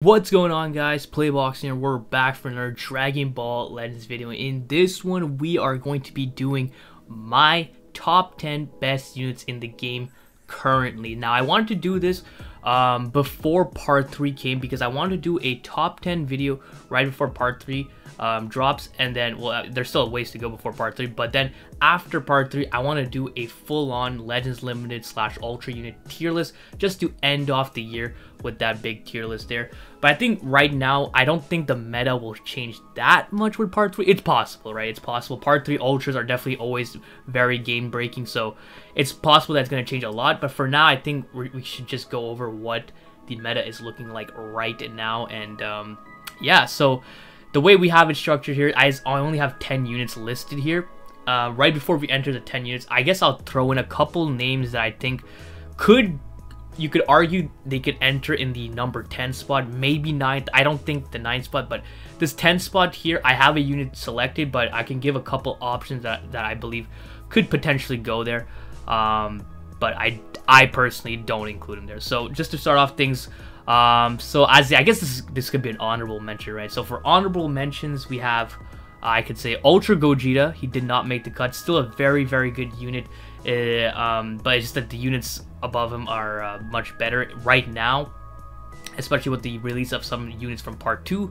What's going on, guys? Playbox here. We're back for another Dragon Ball Legends video. In this one, we are going to be doing my top 10 best units in the game currently. Now, I wanted to do this before part 3 came because I wanted to do a top 10 video right before part 3 drops, and then, well, there's still a ways to go before part 3, but then after part 3, I want to do a full-on Legends Limited / Ultra unit tier list just to end off the year with that big tier list there. But I think right now, I don't think the meta will change that much with part 3. It's possible, right? It's possible. Part 3 Ultras are definitely always very game-breaking, so it's possible that's going to change a lot. But for now, I think we should just go over what the meta is looking like right now. And yeah, so the way we have it structured here, I only have 10 units listed here. Right before we enter the 10 units, I guess I'll throw in a couple names that I think could, you could argue they could enter in the number 10 spot, maybe 9th. I don't think the 9th spot, but this 10 spot here, I have a unit selected, but I can give a couple options that I believe could potentially go there. But I personally don't include them there. So just to start off things, so as I guess this could be an honorable mention, right? So for honorable mentions, we have, I could say Ultra Gogeta. He did not make the cut. Still a very, very good unit. But it's just that the units above him are much better right now, especially with the release of some units from part 2.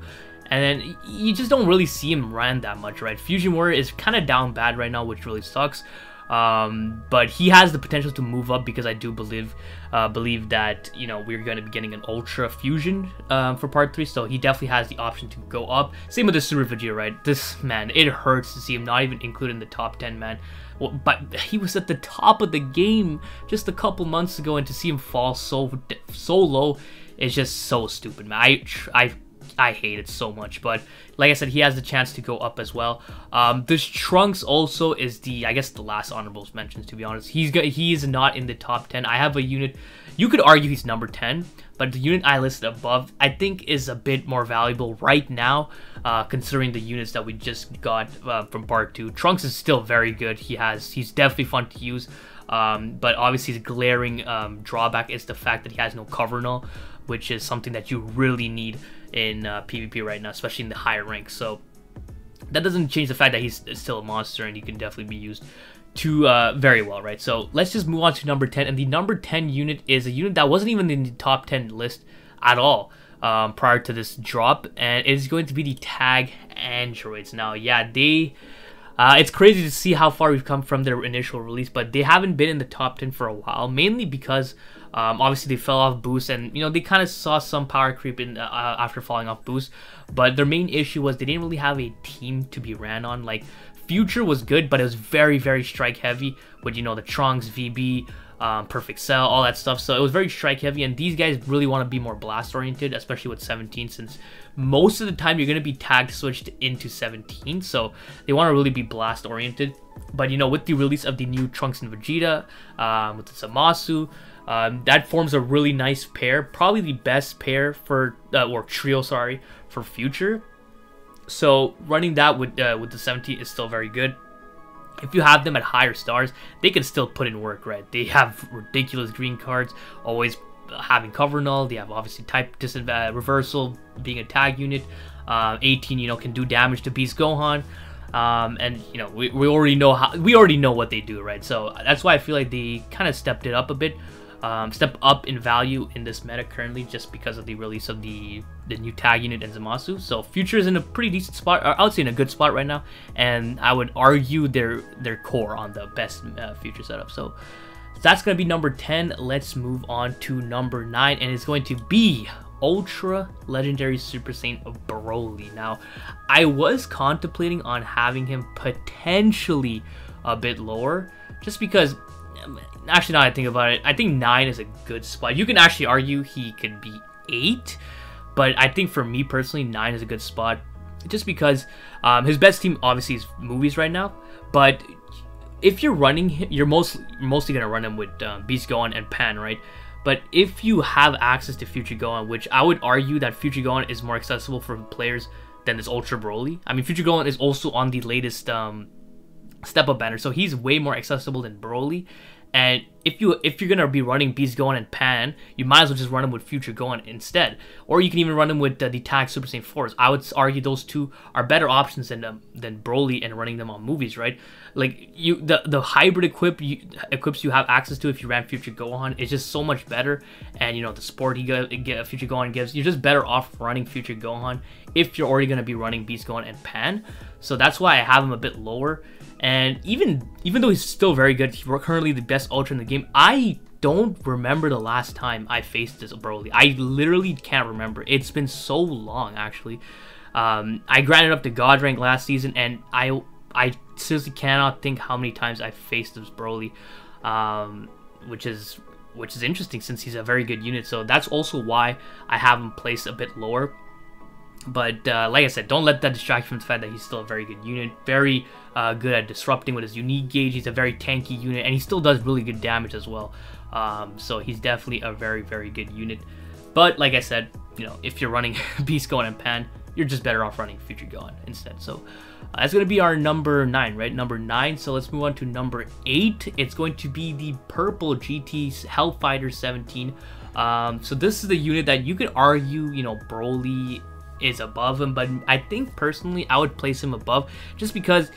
And then you just don't really see him run that much, right? Fusion Warrior is kind of down bad right now, which really sucks. But he has the potential to move up because I do believe that, you know, we're going to be getting an Ultra Fusion for part 3, so he definitely has the option to go up. Same with the Super Vegito, right? This man, it hurts to see him not even included in the top 10, man. Well, but he was at the top of the game just a couple months ago, and to see him fall so low is just so stupid, man. I hate it so much, but like I said, he has the chance to go up as well. This Trunks also is I guess the last honorable mentions, to be honest. He is not in the top 10. I have a unit, you could argue he's number 10, but the unit I listed above, I think is a bit more valuable right now, considering the units that we just got from part 2. Trunks is still very good. He's definitely fun to use, but obviously his glaring drawback is the fact that he has no cover null, which is something that you really need in PvP right now, especially in the higher ranks. So that doesn't change the fact that he's still a monster and he can definitely be used to very well, right? So let's just move on to number 10, and the number 10 unit is a unit that wasn't even in the top 10 list at all prior to this drop, and it is going to be the Tag Androids. Now, yeah, they it's crazy to see how far we've come from their initial release, but they haven't been in the top 10 for a while, mainly because obviously they fell off boost, and you know, they kind of saw some power creep in after falling off boost. But their main issue was they didn't really have a team to be ran on. Like Future was good, but it was very, very strike heavy with, you know, the Trunks, VB, Perfect Cell, all that stuff. So it was very strike heavy, and these guys really want to be more blast oriented, especially with 17, since most of the time you're going to be tag switched into 17, so they want to really be blast oriented. But you know, with the release of the new Trunks and Vegeta, with the Zamasu, that forms a really nice pair, probably the best pair for or trio, sorry, for Future. So running that with the 17 is still very good. If you have them at higher stars, they can still put in work, right? They have ridiculous green cards, always having cover null. They have obviously type reversal, being a tag unit. 18, you know, can do damage to Beast Gohan. And you know, we already know what they do, right? So that's why I feel like they kind of stepped it up a bit, step up in value in this meta currently, just because of the release of the new tag unit and Zamasu. So Future is in a pretty decent spot, or I would say in a good spot right now, and I would argue their core on the best Future setup. So that's going to be number 10. Let's move on to number 9, and it's going to be Ultra Legendary Super Saiyan Broly. Now, I was contemplating on having him potentially a bit lower, just because, actually, now that I think about it, I think 9 is a good spot. You can actually argue he could be 8, but I think for me personally, 9 is a good spot, just because his best team obviously is movies right now. But if you're running him, you're mostly going to run him with Beast Gohan and Pan, right? But if you have access to Future Gohan, which I would argue that Future Gohan is more accessible for players than this Ultra Broly. I mean, Future Gohan is also on the latest step-up banner, so he's way more accessible than Broly. And if you're gonna be running Beast Gohan and Pan, you might as well just run him with Future Gohan instead. Or you can even run him with the Tag Super Saiyan 4s. I would argue those two are better options than Broly and running them on movies, right? Like the hybrid equips you have access to if you ran Future Gohan is just so much better. And you know the support Future Gohan gives, you're just better off running Future Gohan if you're already gonna be running Beast Gohan and Pan. So that's why I have him a bit lower. And even though he's still very good, he's currently the best Ultra in the game. I don't remember the last time I faced this Broly. I literally can't remember. It's been so long, actually. I grinded up to God rank last season, and I seriously cannot think how many times I faced this Broly, which is interesting since he's a very good unit. So that's also why I have him placed a bit lower. But like I said, don't let that distract you from the fact that he's still a very good unit, very good at disrupting with his unique gauge. He's a very tanky unit, and he still does really good damage as well. So he's definitely a very, very good unit. But like I said, you know, if you're running Beast Gohan and Pan, you're just better off running Future Gohan instead. So that's going to be our number 9, right? Number 9. So let's move on to number 8. It's going to be the purple GT Hellfighter 17. So this is the unit that you could argue, you know, Broly is above him, but I think personally I would place him above just because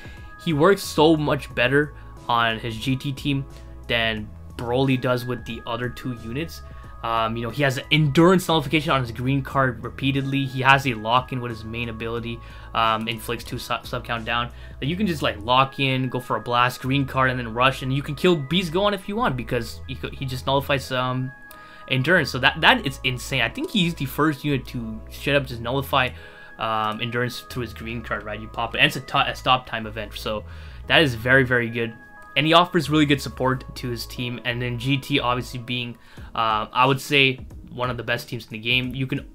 he works so much better on his GT team than Broly does with the other two units. You know, he has an endurance nullification on his green card repeatedly. He has a lock in with his main ability, inflicts 2 sub count down. But you can just like lock in, go for a blast, green card, and then rush, and you can kill Beast Gohan if you want because he just nullifies endurance. So that is insane. I think he's the first unit to straight up just nullify endurance through his green card, right? You pop it, and it's a stop time event, so that is very, very good. And he offers really good support to his team. And then GT obviously being I would say one of the best teams in the game. You could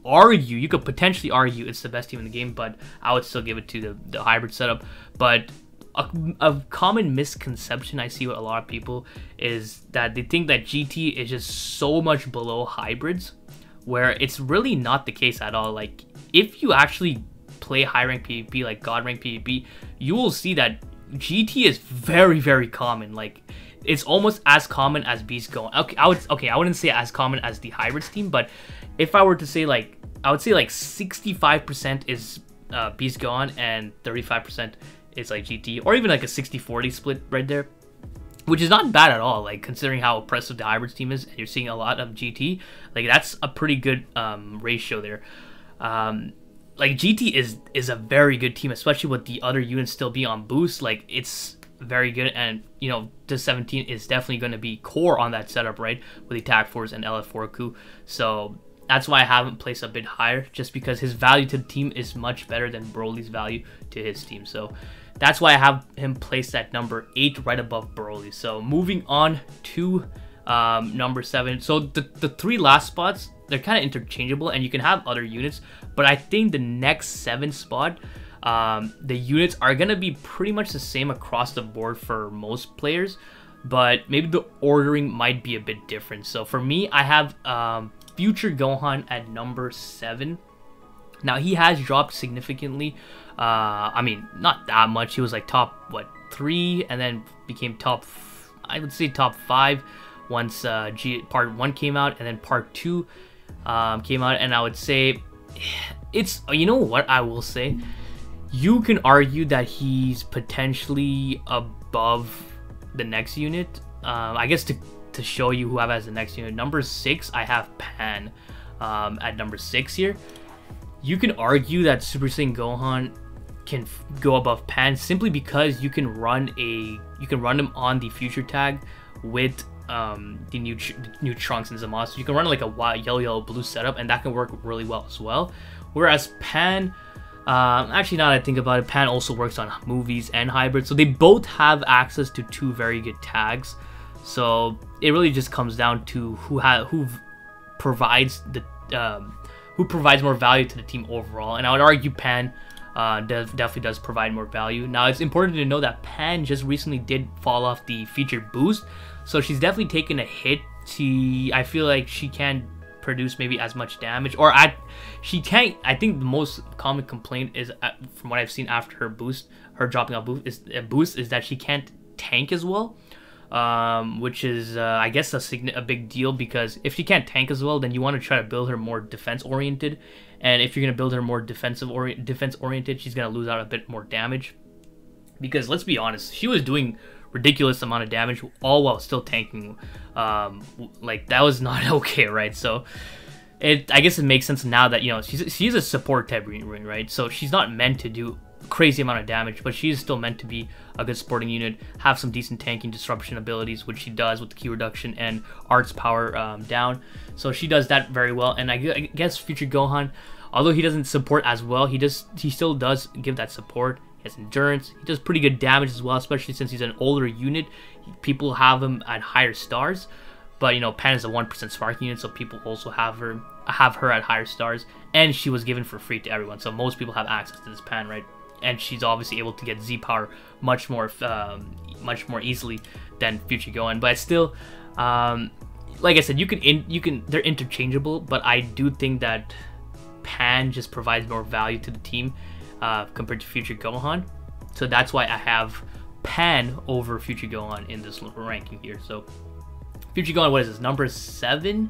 potentially argue it's the best team in the game, but I would still give it to the hybrid setup. But a common misconception I see with a lot of people is that they think that GT is just so much below hybrids, where it's really not the case at all. Like if you actually play high rank PvP, like God rank PvP, you will see that GT is very, very common. Like it's almost as common as Beast Gohan. I wouldn't say as common as the hybrids team, but if I were to say, like, I would say like 65% is Beast Gohan and 35% it's like GT, or even like a 60-40 split right there, which is not bad at all, like considering how oppressive the hybrids team is and you're seeing a lot of GT. Like that's a pretty good ratio there. Like GT is a very good team, especially with the other units still being on boost. Like it's very good, and you know the 17 is definitely going to be core on that setup, right, with the Tag 4s and LF4 coup. So that's why I haven't placed a bit higher, just because his value to the team is much better than Broly's value to his team. So that's why I have him placed at number 8, right above Broly. So moving on to number 7. So the 3 last spots, they're kind of interchangeable, and you can have other units. But I think the next 7 spot, the units are going to be pretty much the same across the board for most players. But maybe the ordering might be a bit different. So for me, I have Future Gohan at number 7. Now he has dropped significantly. I mean, not that much. He was like top, what, 3, and then became top, I would say top 5 once part 1 came out, and then part 2 came out. And I would say it's, you know what, I will say you can argue that he's potentially above the next unit. I guess to show you who I have as the next unit, number 6, I have Pan at number 6 here. You can argue that Super Saiyan Gohan can go above Pan simply because you can run him on the future tag with the new Trunks and Zamasu. You can run like a wild yellow blue setup, and that can work really well as well. Whereas Pan, actually, now that I think about it, Pan also works on movies and hybrids, so they both have access to 2 very good tags. So it really just comes down to who provides more value to the team overall. And I would argue Pan definitely does provide more value. Now it's important to know that Pan just recently did fall off the featured boost, so she's definitely taken a hit. I feel like she can't produce maybe as much damage, or she can't. I think the most common complaint is, from what I've seen after her dropping off boost, is that she can't tank as well. which is, I guess, a big deal, because if she can't tank as well, then you want to try to build her more defense-oriented, and if you're going to build her more defense-oriented, she's going to lose out a bit more damage, because let's be honest, she was doing ridiculous amount of damage all while still tanking. Like, that was not okay, right? So I guess it makes sense now that, you know, she's a support type unit, right? So she's not meant to do crazy amount of damage, but she is still meant to be a good supporting unit, have some decent tanking disruption abilities, which she does with the Q reduction and Art's power down. So she does that very well. And I guess Future Gohan, although he doesn't support as well, he still does give that support. He has endurance. He does pretty good damage as well, especially since he's an older unit. People have him at higher stars, but you know, Pan is a 1% spark unit, so people also have her at higher stars, and she was given for free to everyone, so most people have access to this Pan, right? And she's obviously able to get Z power much more easily than Future Gohan. But still, like I said, they're interchangeable, but I do think that Pan just provides more value to the team compared to Future Gohan, so that's why I have Pan over Future Gohan in this ranking here. So Future Gohan, what is this, number 7?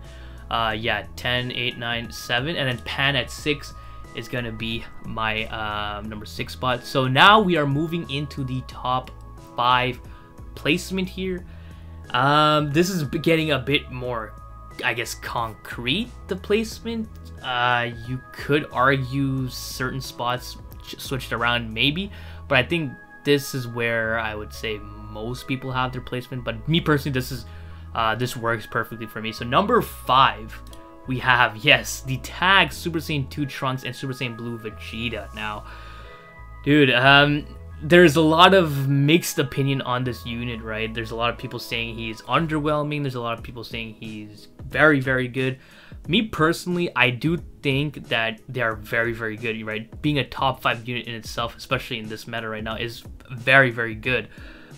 Yeah, 10, 8, 9, 7, and then Pan at 6 is gonna be my number 6 spot. So now we are moving into the top 5 placement here. This is getting a bit more, I guess, concrete, the placement. You could argue certain spots switched around maybe, but I think this is where I would say most people have their placement. But me personally, this works perfectly for me. So number 5, we have, yes, the Tag Super Saiyan 2 Trunks and Super Saiyan Blue Vegeta. Now, dude, there's a lot of mixed opinion on this unit, right? There's a lot of people saying he's underwhelming. There's a lot of people saying he's very, very good. Me personally, I do think that they are very, very good, right? Being a top 5 unit in itself, especially in this meta right now, is very, very good.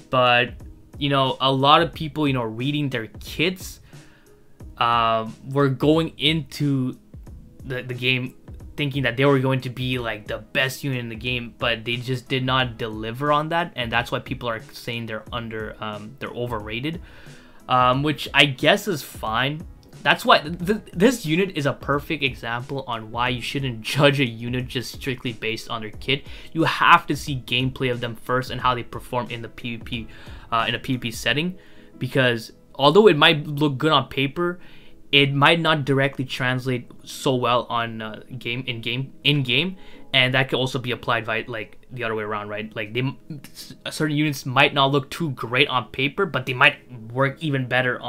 But, you know, a lot of people, you know, reading their kits, were going into the game thinking that they were going to be like the best unit in the game, but they just did not deliver on that, and that's why people are saying they're overrated, which I guess is fine. That's why this unit is a perfect example on why you shouldn't judge a unit just strictly based on their kit. You have to see gameplay of them first and how they perform in the PvP, in a PvP setting, because although it might look good on paper, it might not directly translate so well on in game, and that could also be applied by, like, the other way around, right? Like, certain units might not look too great on paper, but they might work even better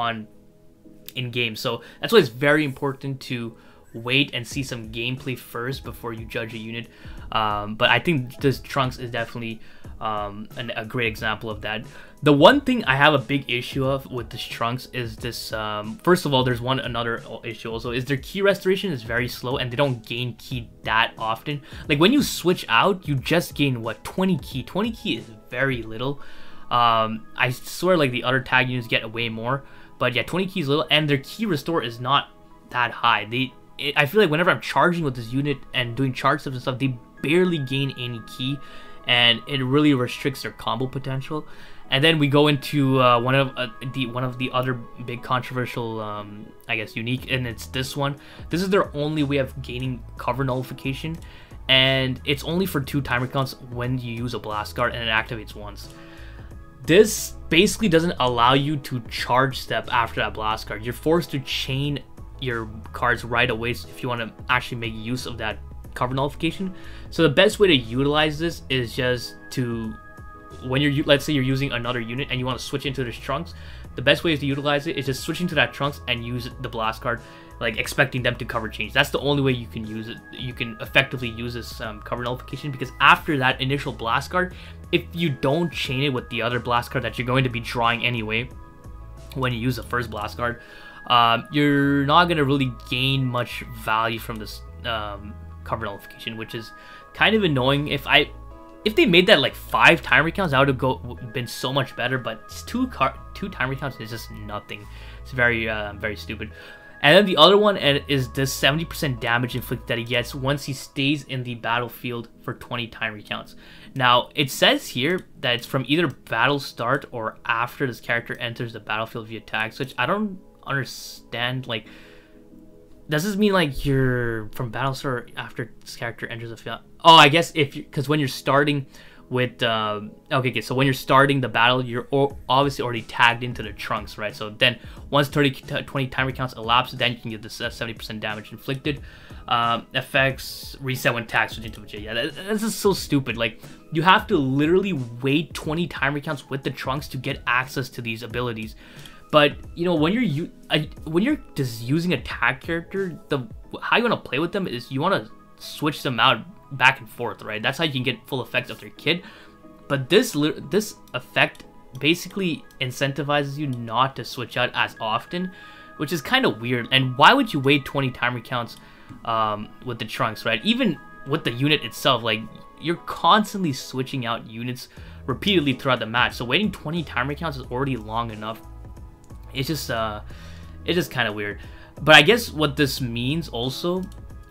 in game. So that's why it's very important to wait and see some gameplay first before you judge a unit. But I think this Trunks is definitely a great example of that. The one thing I have a big issue of with this Trunks is this, first of all, there's another issue also, is their ki restoration is very slow and they don't gain ki that often. Like, when you switch out, you just gain, what, 20 ki? 20 ki is very little. I swear, like, the other tag units get way more, but yeah, 20 ki is little, and their ki restore is not that high. I feel like whenever I'm charging with this unit and doing charge stuff and stuff, they barely gain any ki, and it really restricts their combo potential. And then we go into one of the other big controversial, I guess, unique, and it's this one. This is their only way of gaining cover nullification, and it's only for 2 timer counts when you use a blast guard, and it activates once. This basically doesn't allow you to charge step after that blast guard. You're forced to chain your cards right away if you want to actually make use of that cover nullification. So the best way to utilize this is just to, when you're, let's say you're using another unit and you want to switch into this Trunks, the best way to utilize it is just switch into that Trunks and use the blast card, like expecting them to cover change. That's the only way you can use it. You can effectively use this cover nullification, because after that initial blast card, if you don't chain it with the other blast card that you're going to be drawing anyway when you use the first blast card, you're not going to really gain much value from this cover nullification, which is kind of annoying. If they made that like 5 timer counts, that would have been so much better, but it's two timer counts is just nothing. It's very stupid. And then the other one is the 70% damage inflict that he gets once he stays in the battlefield for 20 time recounts. Now, it says here that it's from either battle start or after this character enters the battlefield via tags, which I don't understand. Like, does this mean like you're from battle start or after this character enters the field? Oh, I guess if you, because when you're starting with okay, so when you're starting the battle, you're obviously already tagged into the Trunks, right? So then once 20 time recounts elapse, then you can get this 70% damage inflicted. Effects reset when tagged switching to Vegeta. Yeah, this is so stupid. Like, you have to literally wait 20 time recounts with the Trunks to get access to these abilities. But you know, when you're just using a tag character, how you want to play with them is you want to switch them out back and forth, right? That's how you can get full effects of their kid. But this effect basically incentivizes you not to switch out as often, which is kind of weird. And why would you wait 20 time recounts with the Trunks, right? Even with the unit itself, like, you're constantly switching out units repeatedly throughout the match, so waiting 20 time recounts is already long enough. It's just kind of weird. But I guess what this means also,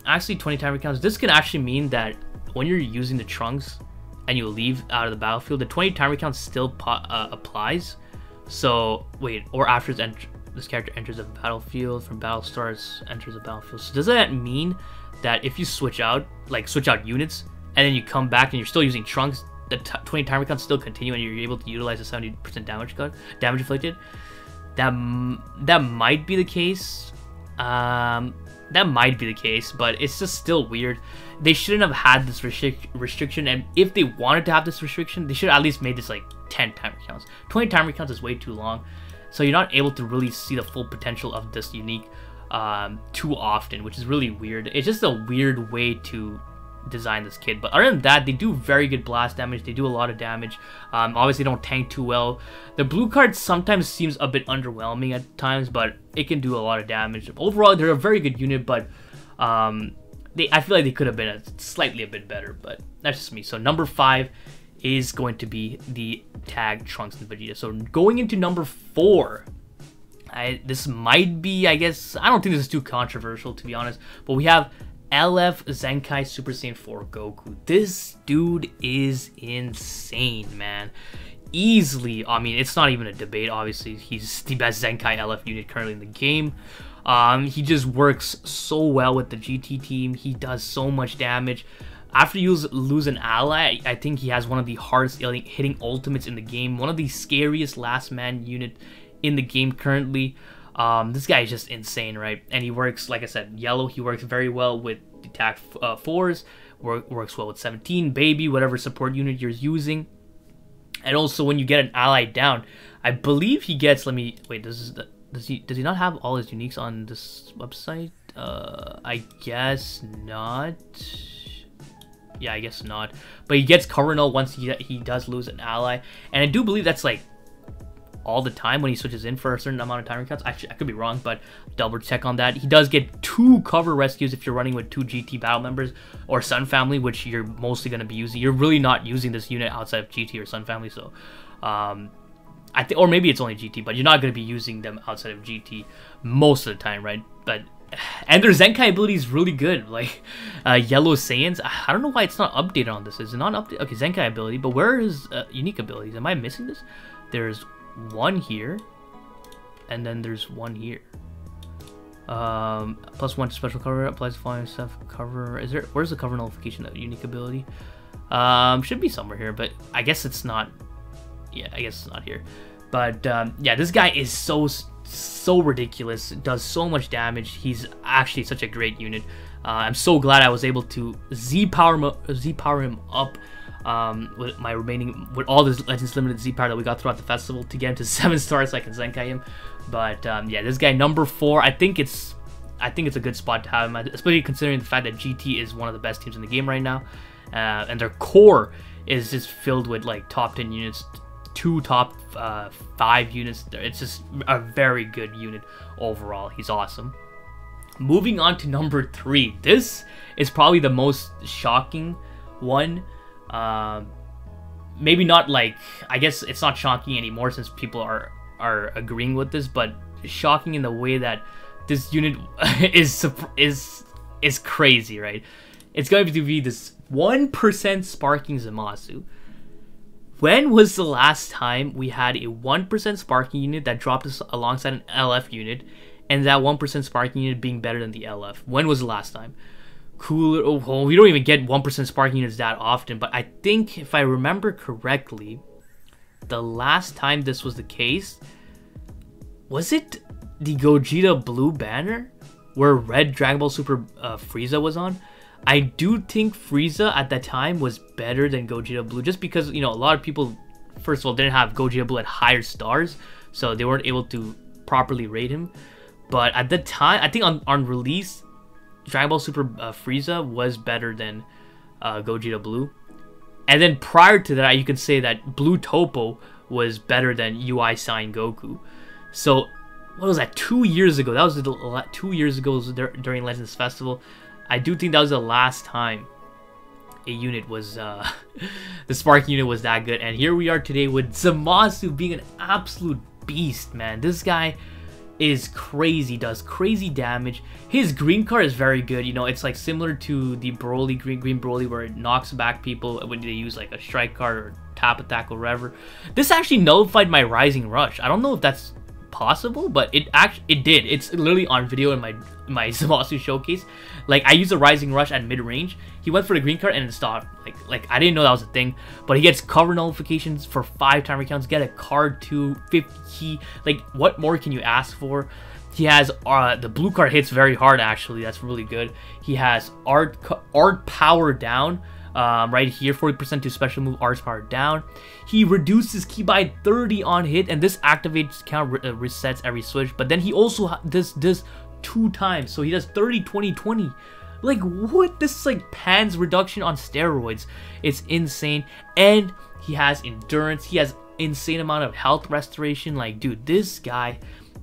actually, 20 time recounts, this could actually mean that when you're using the Trunks and you leave out of the battlefield, the 20 time recount still applies. So wait, or after this character enters the battlefield, from battle starts, enters the battlefield. So does that mean that if you switch out units and then you come back and you're still using Trunks, the 20 time recount still continue and you're able to utilize the 70% damage inflicted? That might be the case. That might be the case, but it's just still weird. They shouldn't have had this restriction, and if they wanted to have this restriction, they should have at least made this like 10 time recounts. 20 time recounts is way too long, so you're not able to really see the full potential of this unique too often, which is really weird. It's just a weird way to design this kid. But other than that, they do very good blast damage. They do a lot of damage. Obviously don't tank too well. The blue card sometimes seems a bit underwhelming at times, but it can do a lot of damage. Overall, they're a very good unit, but I feel like they could have been a bit better, but that's just me. So number 5 is going to be the Tag Trunks and Vegeta. So going into number 4, this might be, I guess, I don't think this is too controversial, to be honest, but we have LF Zenkai Super Saiyan 4 Goku. This dude is insane, man. Easily, I mean, it's not even a debate, obviously. He's the best Zenkai LF unit currently in the game. He just works so well with the GT team. He does so much damage. After you lose an ally, I think he has one of the hardest hitting ultimates in the game. One of the scariest last man unit in the game currently. This guy is just insane, right? And he works, like I said, yellow. He works very well with the Tag 4s, works well with 17, baby, whatever support unit you're using. And also when you get an ally down, I believe he gets, let me, wait, this is the, does he not have all his uniques on this website? I guess not. Yeah, I guess not. But he gets Coronel once he does lose an ally. And I do believe that's like all the time when he switches in for a certain amount of time recounts. Actually, I could be wrong, but double check on that. He does get 2 cover rescues if you're running with 2 GT battle members or Sun Family, which you're mostly going to be using. You're really not using this unit outside of GT or Sun Family, so I think, or maybe it's only GT, but you're not going to be using them outside of GT most of the time, right? But and their Zenkai ability is really good, like Yellow Saiyans. I don't know why it's not updated on this. Is it not updated? Okay, Zenkai ability, but where is unique abilities? Am I missing this? There's one here, and then there's one here. +1 special cover applies to following stuff. Cover, is there? Where's the cover nullification of unique ability? Should be somewhere here, but I guess it's not. Yeah, I guess it's not here. But yeah, this guy is so ridiculous. Does so much damage. He's actually such a great unit. I'm so glad I was able to Z power him up. With my remaining, with all this Legends Limited Z power that we got throughout the festival, to get him to 7 stars so I can Zenkai him. But yeah, this guy number 4, I think it's a good spot to have him, especially considering the fact that GT is one of the best teams in the game right now, and their core is just filled with like top 10 units, 2 top 5 units. It's just a very good unit overall. He's awesome. Moving on to number 3, this is probably the most shocking one. Maybe not, like, I guess it's not shocking anymore since people are agreeing with this, but shocking in the way that this unit is crazy, right? It's going to be this 1% sparking Zamasu. When was the last time we had a 1% sparking unit that dropped us alongside an LF unit, and that 1% sparking unit being better than the LF? When was the last time? Cooler. Oh, well, we don't even get 1% sparking units that often, but I think if I remember correctly, the last time this was the case, was it the Gogeta Blue banner where Red Dragon Ball Super Frieza was on? I do think Frieza at that time was better than Gogeta Blue, just because, you know, a lot of people, first of all, didn't have Gogeta Blue at higher stars, so they weren't able to properly rate him. But at the time, I think on release, Dragon Ball Super Frieza was better than Gogeta Blue. And then prior to that, you can say that Blue Topo was better than UI Saiyan Goku. So, what was that? 2 years ago. That was 2 years ago during Legends Festival. I do think that was the last time a unit was, the spark unit was that good. And here we are today with Zamasu being an absolute beast, man. This guy is crazy, does crazy damage. His green card is very good. You know, it's like similar to the Broly, green Broly, where it knocks back people when they use like a strike card or tap attack or whatever. This actually nullified my Rising Rush. I don't know if that's possible, but it did. It's literally on video in my Zamasu showcase. Like, I used a Rising Rush at mid-range. He went for the green card and it stopped. Like I didn't know that was a thing, but he gets cover nullifications for 5 timer counts, get a card to 50. Like, what more can you ask for? He has the blue card hits very hard, actually. That's really good. He has art power down. Right here, 40% to special move, Arts Power Down. He reduces ki by 30 on hit, and this activates count resets every switch. But then he also does this 2 times, so he does 30, 20, 20. Like, what? This is like Pan's reduction on steroids. It's insane. And he has endurance. He has insane amount of health restoration. Like, dude, this guy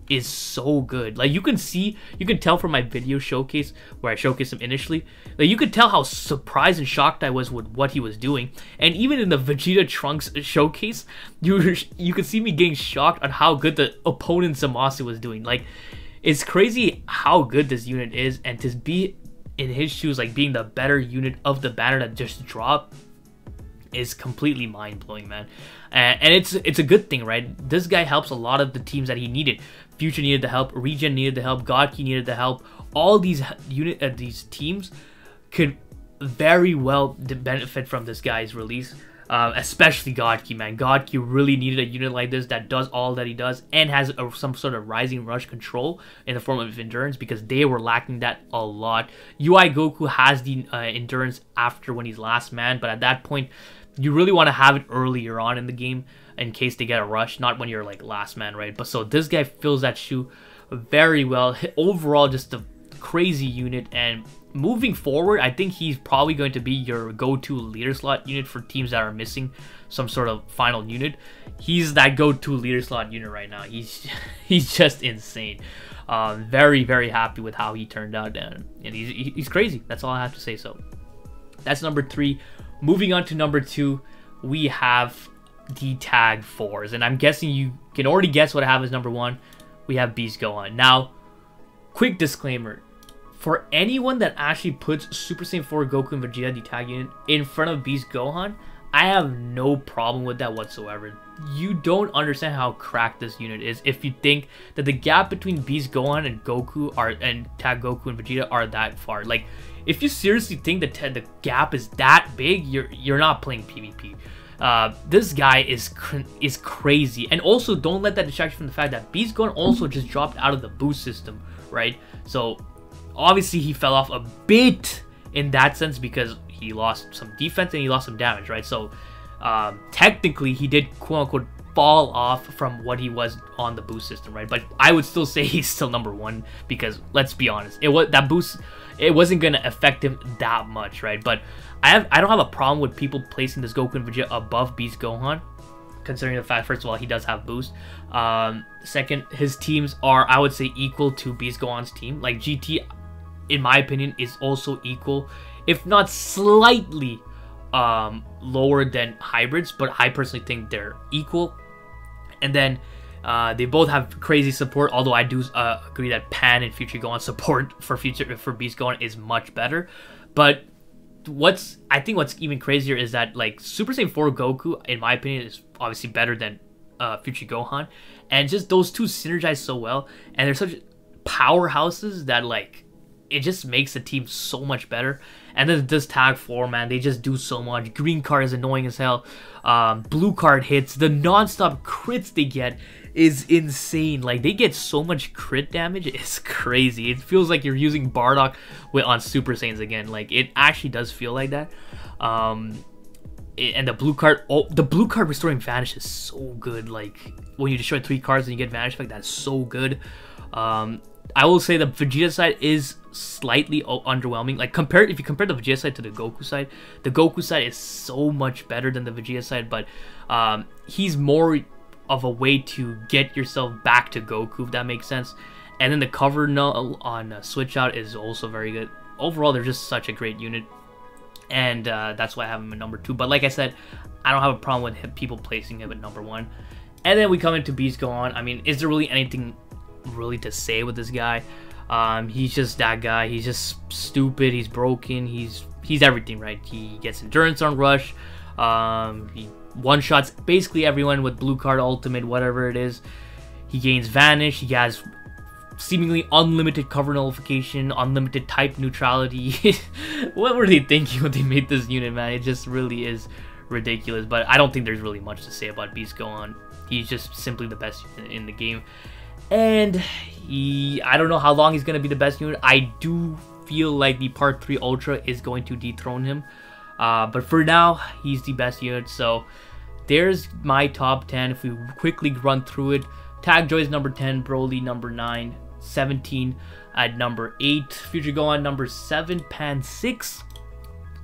is so good. Like, you can see, you can tell from my video showcase where I showcased him initially, like, you could tell how surprised and shocked I was with what he was doing. And even in the Vegeta Trunks showcase, you could see me getting shocked on how good the opponent Zamasu was doing. Like, it's crazy how good this unit is, and to be in his shoes, like being the better unit of the banner that just dropped, is completely mind-blowing, man. And it's a good thing, right? This guy helps a lot of the teams that he needed. Future needed the help, Regen needed the help, Godki needed the help. All these these teams could very well benefit from this guy's release, especially Godki, man. Godki really needed a unit like this that does all that he does and has some sort of Rising Rush control in the form of endurance, because they were lacking that a lot. UI Goku has the endurance after when he's last man, but at that point, you really want to have it earlier on in the game in case they get a rush, not when you're like last man, right? But so this guy fills that shoe very well. Overall, just a crazy unit, and moving forward, I think he's probably going to be your go-to leader slot unit for teams that are missing some sort of final unit. He's that go-to leader slot unit right now. He's just insane. Very, very happy with how he turned out, and he's crazy. That's all I have to say. So that's number 3. Moving on to number 2, we have the Tag 4s, and I'm guessing you can already guess what I have as number 1. We have Beast Gohan. Now, quick disclaimer, for anyone that actually puts Super Saiyan 4 Goku and Vegeta, the Tag unit, in front of Beast Gohan, I have no problem with that whatsoever. You don't understand how cracked this unit is if you think that the gap between Beast Gohan and Goku and Tag Goku and Vegeta are that far. Like, if you seriously think that the gap is that big, you're not playing PvP. This guy is crazy. And also, don't let that distract you from the fact that Beast Gohan also just dropped out of the boost system, right? So obviously he fell off a bit in that sense because he lost some defense and he lost some damage, right? So technically he did quote-unquote fall off from what he was on the boost system, right? But I would still say he's still number 1, because let's be honest, it was that boost, it wasn't gonna affect him that much, right? But I don't have a problem with people placing this Goku and Vegeta above Beast Gohan, considering the fact, first of all, he does have boost. Second, his teams are, I would say, equal to Beast Gohan's team. Like, GT, in my opinion, is also equal, if not slightly lower than hybrids, but I personally think they're equal. And then They both have crazy support, although I do agree that Pan and Future Gohan support for Beast Gohan is much better. But I think what's even crazier is that, like, Super Saiyan 4 Goku, in my opinion, is obviously better than Future Gohan, and just those two synergize so well, and they're such powerhouses that, like, it just makes the team so much better. And then this Tag 4, man, they just do so much. Green card is annoying as hell. Blue card hits, the non-stop crits they get is insane. Like, they get so much crit damage, it's crazy. It feels like you're using Bardock on Super Saiyans again. Like, it actually does feel like that. And the blue card, oh, the blue card restoring vanish is so good. Like, when you destroy 3 cards and you get vanish, like, that's so good. I will say the Vegeta side is slightly underwhelming. Like, if you compare the Vegeta side to the Goku side, the Goku side is so much better than the Vegeta side, but he's more of a way to get yourself back to Goku, if that makes sense. And then the cover null on switch out is also very good. Overall, they're just such a great unit, and that's why I have him at number 2. But like I said, I don't have a problem with people placing him at number 1. And then we come into Beast Gohan. I mean, is there really anything really to say with this guy? He's just that guy. He's just stupid. He's broken. He's everything, right? He gets endurance on rush. He one-shots basically everyone with blue card, ultimate, whatever it is. He gains vanish. He has seemingly unlimited cover nullification, unlimited type neutrality. What were they thinking when they made this unit, man? It just really is ridiculous. But I don't think there's really much to say about Beast Gohan. He's just simply the best in the game, and I don't know how long he's going to be the best unit. I do feel like the Part 3 Ultra is going to dethrone him, but for now, he's the best unit. So there's my top 10. If we quickly run through it, Tag Joy's number 10, Broly number 9, 17 at number 8, Future Gohan number 7, Pan 6,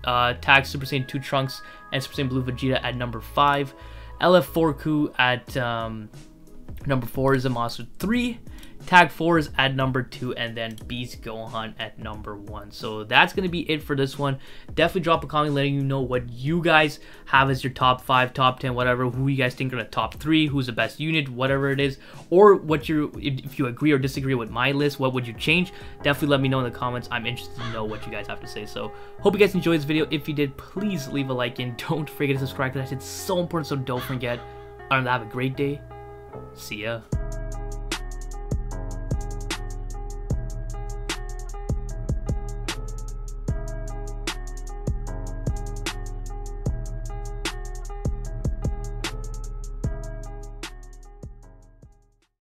Tag Super Saiyan 2 Trunks and Super Saiyan Blue Vegeta at number 5, LF Goku at number 4, Zamasu 3, Tag 4 is at number 2, and then Beast Gohan at number 1. So that's going to be it for this one. Definitely drop a comment letting you know what you guys have as your top 5, top 10, whatever, who you guys think are the top 3, who's the best unit, whatever it is, or what if you agree or disagree with my list, what would you change? Definitely let me know in the comments. I'm interested to know what you guys have to say. So hope you guys enjoyed this video. If you did, please leave a like, and don't forget to subscribe, because it's so important, so don't forget. Other than that, have a great day. See ya.